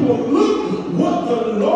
we will look at what the Lord